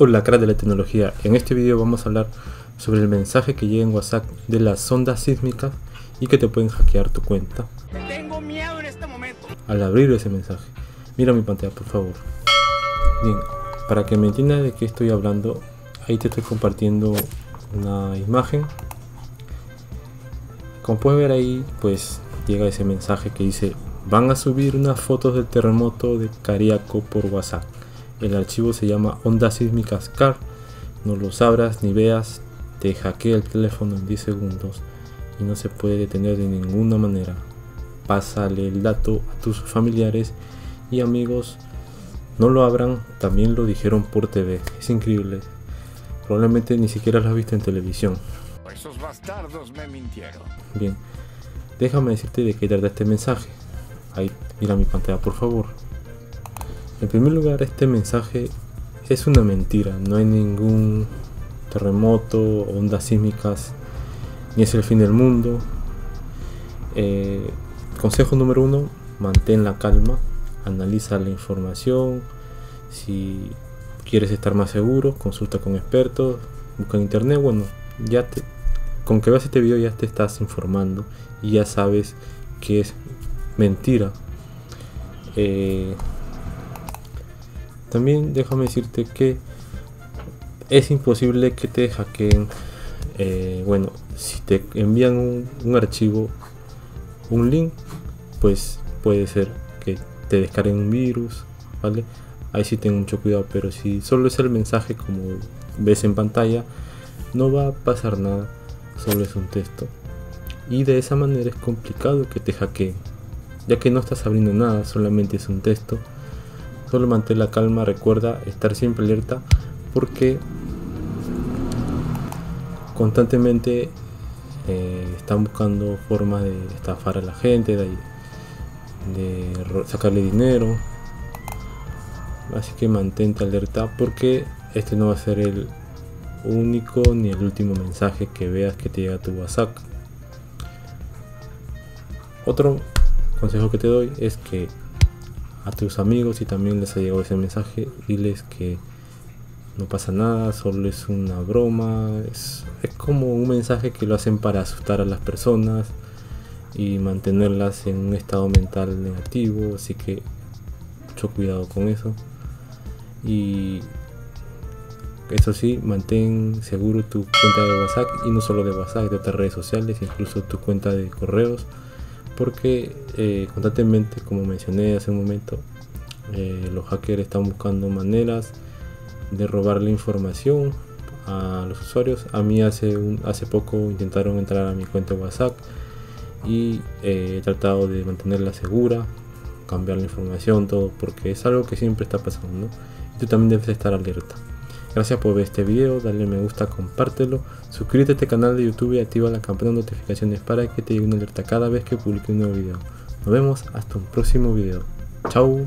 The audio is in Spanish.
Hola, crack de la tecnología. En este video vamos a hablar sobre el mensaje que llega en WhatsApp de las ondas sísmicas y que te pueden hackear tu cuenta. Tengo miedo en este momento. Al abrir ese mensaje, mira mi pantalla por favor. Bien, para que me entiendas de qué estoy hablando, ahí te estoy compartiendo una imagen. Como puedes ver ahí, pues llega ese mensaje que dice: van a subir unas fotos del terremoto de Cariaco por WhatsApp. El archivo se llama ondas sísmicas CARD, no lo sabrás ni veas, te hackea el teléfono en 10 segundos y no se puede detener de ninguna manera. Pásale el dato a tus familiares y amigos, no lo abran, también lo dijeron por TV, es increíble, probablemente ni siquiera lo has visto en televisión. Esos bastardos me mintieron. Bien, déjame decirte de qué trata este mensaje, ahí mira mi pantalla por favor. En primer lugar, este mensaje es una mentira, no hay ningún terremoto, ondas sísmicas, ni es el fin del mundo. Consejo número 1, mantén la calma, analiza la información, si quieres estar más seguro, consulta con expertos, busca en internet, bueno, con que veas este video ya te estás informando y ya sabes que es mentira. También déjame decirte que es imposible que te hackeen. Bueno, si te envían un archivo, un link, pues puede ser que te descarguen un virus, ¿vale? Ahí sí ten mucho cuidado, pero si solo es el mensaje como ves en pantalla, no va a pasar nada, solo es un texto. Y de esa manera es complicado que te hackeen, ya que no estás abriendo nada, solamente es un texto. Solo mantén la calma, recuerda estar siempre alerta porque constantemente están buscando formas de estafar a la gente, de sacarle dinero. Así que mantente alerta porque este no va a ser el único ni el último mensaje que veas que te llega a tu WhatsApp. Otro consejo que te doy es que a tus amigos, y también les ha llegado ese mensaje, diles que no pasa nada, solo es una broma, es como un mensaje que lo hacen para asustar a las personas y mantenerlas en un estado mental negativo, así que mucho cuidado con eso. Y eso sí, mantén seguro tu cuenta de WhatsApp, y no solo de WhatsApp, de otras redes sociales, incluso tu cuenta de correos, porque constantemente, como mencioné hace un momento, los hackers están buscando maneras de robar la información a los usuarios. A mí hace poco intentaron entrar a mi cuenta de WhatsApp y he tratado de mantenerla segura, cambiar la información, todo, porque es algo que siempre está pasando, ¿no? Y tú también debes estar alerta. Gracias por ver este video, dale me gusta, compártelo, suscríbete a este canal de YouTube y activa la campana de notificaciones para que te llegue una alerta cada vez que publique un nuevo video. Nos vemos hasta un próximo video. Chao.